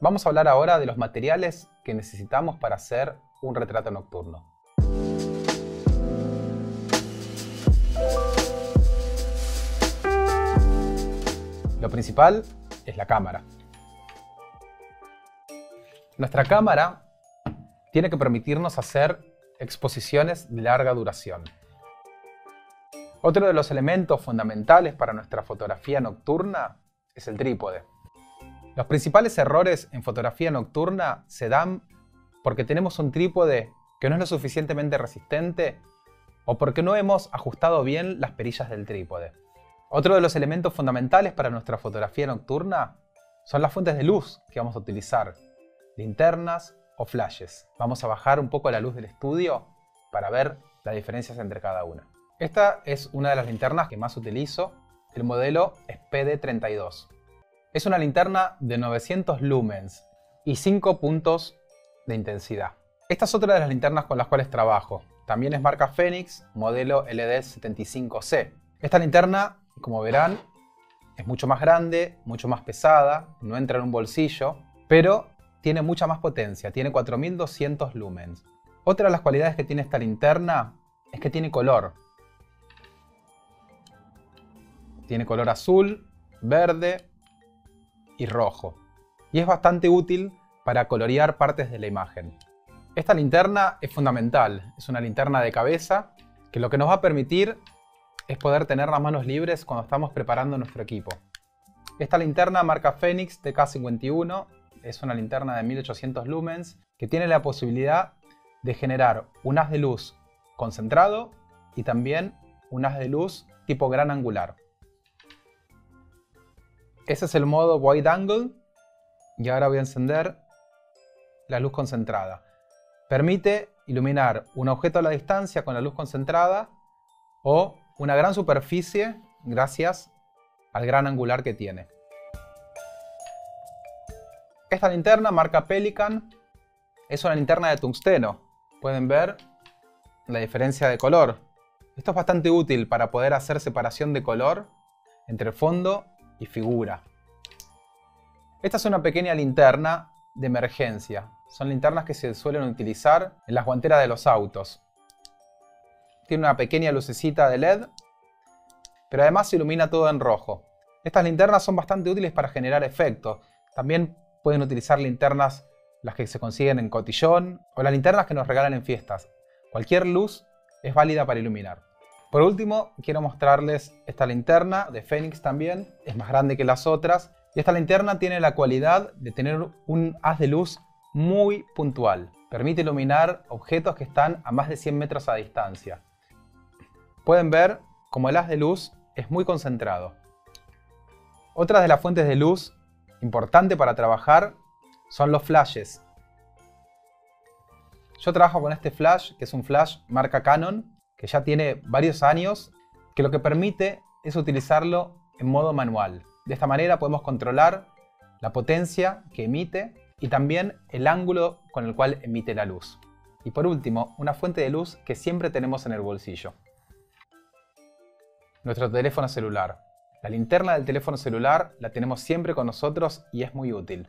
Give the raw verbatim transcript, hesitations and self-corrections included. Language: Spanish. Vamos a hablar ahora de los materiales que necesitamos para hacer un retrato nocturno. Lo principal es la cámara. Nuestra cámara tiene que permitirnos hacer exposiciones de larga duración. Otro de los elementos fundamentales para nuestra fotografía nocturna es el trípode. Los principales errores en fotografía nocturna se dan porque tenemos un trípode que no es lo suficientemente resistente o porque no hemos ajustado bien las perillas del trípode. Otro de los elementos fundamentales para nuestra fotografía nocturna son las fuentes de luz que vamos a utilizar, linternas o flashes. Vamos a bajar un poco la luz del estudio para ver las diferencias entre cada una. Esta es una de las linternas que más utilizo, el modelo S P D treinta y dos. Es una linterna de novecientos lumens y cinco puntos de intensidad. Esta es otra de las linternas con las cuales trabajo. También es marca Fenix, modelo L D setenta y cinco C. Esta linterna, como verán, es mucho más grande, mucho más pesada, no entra en un bolsillo, pero tiene mucha más potencia, tiene cuatro mil doscientos lumens. Otra de las cualidades que tiene esta linterna es que tiene color. Tiene color azul, verde y rojo. Y es bastante útil para colorear partes de la imagen. Esta linterna es fundamental, es una linterna de cabeza que lo que nos va a permitir es poder tener las manos libres cuando estamos preparando nuestro equipo. Esta linterna marca Fenix T K cincuenta y uno es una linterna de mil ochocientos lumens que tiene la posibilidad de generar un haz de luz concentrado y también un haz de luz tipo gran angular. Ese es el modo wide angle y ahora voy a encender la luz concentrada. Permite iluminar un objeto a la distancia con la luz concentrada o una gran superficie gracias al gran angular que tiene. Esta linterna marca Pelican es una linterna de tungsteno. Pueden ver la diferencia de color. Esto es bastante útil para poder hacer separación de color entre fondo y figura. Esta es una pequeña linterna de emergencia. Son linternas que se suelen utilizar en las guanteras de los autos. Tiene una pequeña lucecita de L E D, pero además se ilumina todo en rojo. Estas linternas son bastante útiles para generar efectos. También pueden utilizar linternas, las que se consiguen en cotillón o las linternas que nos regalan en fiestas. Cualquier luz es válida para iluminar. Por último, quiero mostrarles esta linterna de Fenix también. Es más grande que las otras. Y esta linterna tiene la cualidad de tener un haz de luz muy puntual. Permite iluminar objetos que están a más de cien metros a distancia. Pueden ver como el haz de luz es muy concentrado. Otras de las fuentes de luz importante para trabajar son los flashes. Yo trabajo con este flash, que es un flash marca Canon, que ya tiene varios años, que lo que permite es utilizarlo en modo manual. De esta manera podemos controlar la potencia que emite y también el ángulo con el cual emite la luz. Y por último, una fuente de luz que siempre tenemos en el bolsillo. Nuestro teléfono celular. La linterna del teléfono celular la tenemos siempre con nosotros y es muy útil.